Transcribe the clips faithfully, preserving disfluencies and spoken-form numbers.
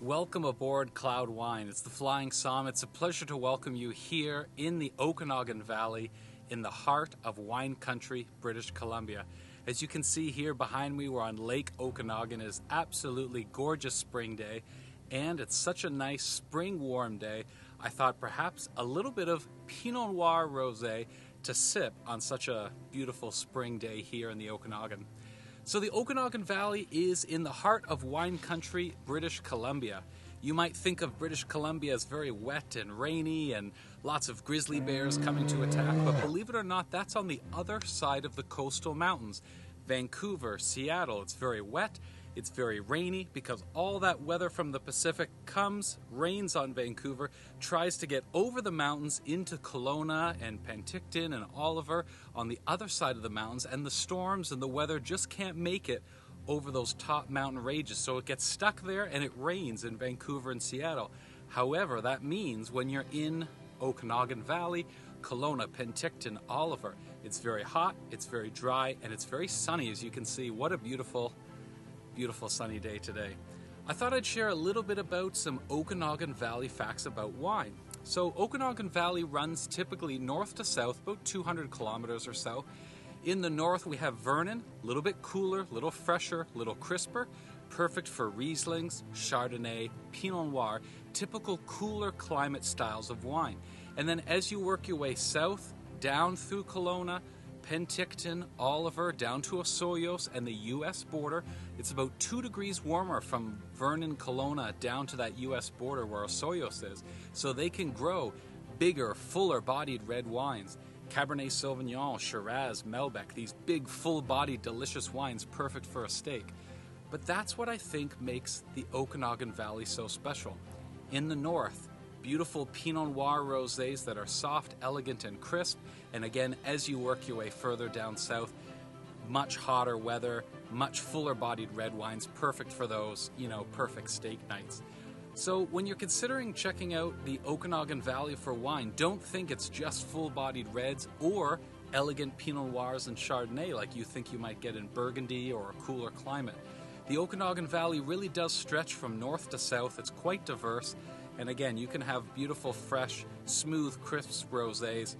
Welcome aboard Cloud Wine. It's the Flying Somm. It's a pleasure to welcome you here in the Okanagan Valley, in the heart of wine country, British Columbia. As you can see here behind me, we're on Lake Okanagan. It is absolutely gorgeous spring day, and it's such a nice spring warm day. I thought perhaps a little bit of Pinot Noir rosé to sip on such a beautiful spring day here in the Okanagan. So the Okanagan Valley is in the heart of wine country, British Columbia. You might think of British Columbia as very wet and rainy and lots of grizzly bears coming to attack, but believe it or not, that's on the other side of the coastal mountains. Vancouver, Seattle, it's very wet, it's very rainy, because all that weather from the Pacific comes, rains on Vancouver, tries to get over the mountains into Kelowna and Penticton and Oliver on the other side of the mountains, and the storms and the weather just can't make it over those top mountain ranges, so it gets stuck there and it rains in Vancouver and Seattle. However, that means when you're in Okanagan Valley, Kelowna, Penticton, Oliver, it's very hot, it's very dry, and it's very sunny, as you can see. What a beautiful Beautiful sunny day today. I thought I'd share a little bit about some Okanagan Valley facts about wine. So Okanagan Valley runs typically north to south, about two hundred kilometers or so. In the north we have Vernon, a little bit cooler, a little fresher, a little crisper, perfect for Rieslings, Chardonnay, Pinot Noir, typical cooler climate styles of wine. And then as you work your way south, down through Kelowna, Penticton, Oliver, down to Osoyoos and the U S border. It's about two degrees warmer from Vernon, Kelowna down to that U S border where Osoyoos is, so they can grow bigger, fuller-bodied red wines. Cabernet Sauvignon, Shiraz, Malbec, these big, full-bodied, delicious wines perfect for a steak. But that's what I think makes the Okanagan Valley so special. In the north, beautiful Pinot Noir rosés that are soft, elegant, and crisp. And again, as you work your way further down south, much hotter weather, much fuller-bodied red wines, perfect for those, you know, perfect steak nights. So when you're considering checking out the Okanagan Valley for wine, don't think it's just full-bodied reds or elegant Pinot Noirs and Chardonnay like you think you might get in Burgundy or a cooler climate. The Okanagan Valley really does stretch from north to south. It's quite diverse. And again, you can have beautiful, fresh, smooth, crisp rosés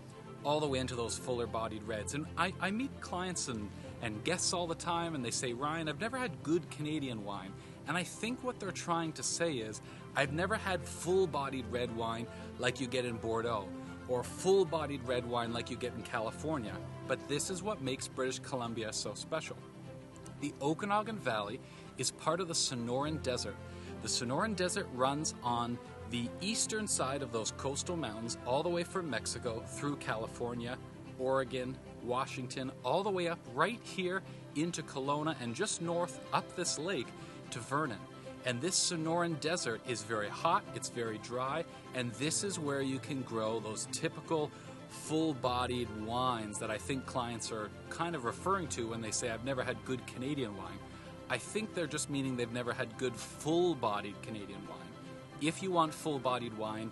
all the way into those fuller-bodied reds. And I, I meet clients and, and guests all the time, and they say, Ryan, I've never had good Canadian wine. And I think what they're trying to say is, I've never had full-bodied red wine like you get in Bordeaux, or full-bodied red wine like you get in California. But this is what makes British Columbia so special. The Okanagan Valley is part of the Sonoran Desert. The Sonoran Desert runs on the eastern side of those coastal mountains all the way from Mexico through California, Oregon, Washington, all the way up right here into Kelowna and just north up this lake to Vernon. And this Sonoran Desert is very hot, it's very dry, and this is where you can grow those typical full-bodied wines that I think clients are kind of referring to when they say I've never had good Canadian wine. I think they're just meaning they've never had good full-bodied Canadian wine. If you want full-bodied wine,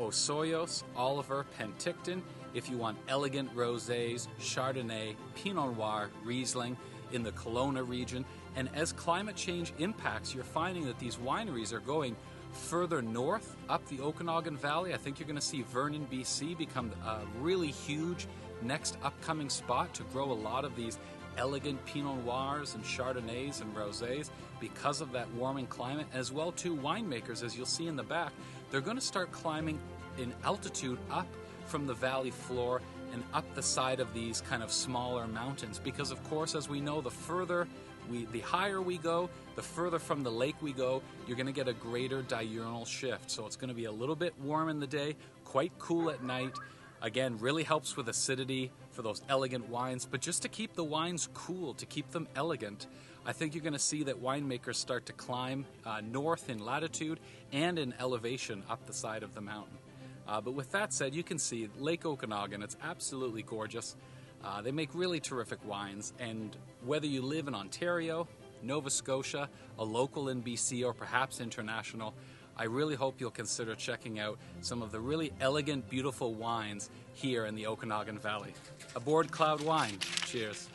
Osoyoos, Oliver, Penticton. If you want elegant rosés, Chardonnay, Pinot Noir, Riesling in the Kelowna region. And as climate change impacts, you're finding that these wineries are going further north up the Okanagan Valley. I think you're going to see Vernon, B C become a really huge next upcoming spot to grow a lot of these elegant Pinot Noirs and Chardonnays and Rosés because of that warming climate, as well too winemakers, as you'll see in the back, they're going to start climbing in altitude up from the valley floor and up the side of these kind of smaller mountains, because of course, as we know, the further we, the higher we go, the further from the lake we go, you're going to get a greater diurnal shift. So it's going to be a little bit warm in the day, quite cool at night. Again, really helps with acidity for those elegant wines, but just to keep the wines cool, to keep them elegant, I think you're going to see that winemakers start to climb uh, north in latitude and in elevation up the side of the mountain. Uh, but with that said, you can see Lake Okanagan, it's absolutely gorgeous. Uh, they make really terrific wines, and whether you live in Ontario, Nova Scotia, a local in B C, or perhaps international, I really hope you'll consider checking out some of the really elegant, beautiful wines here in the Okanagan Valley. Aboard Cloud Wine. Cheers.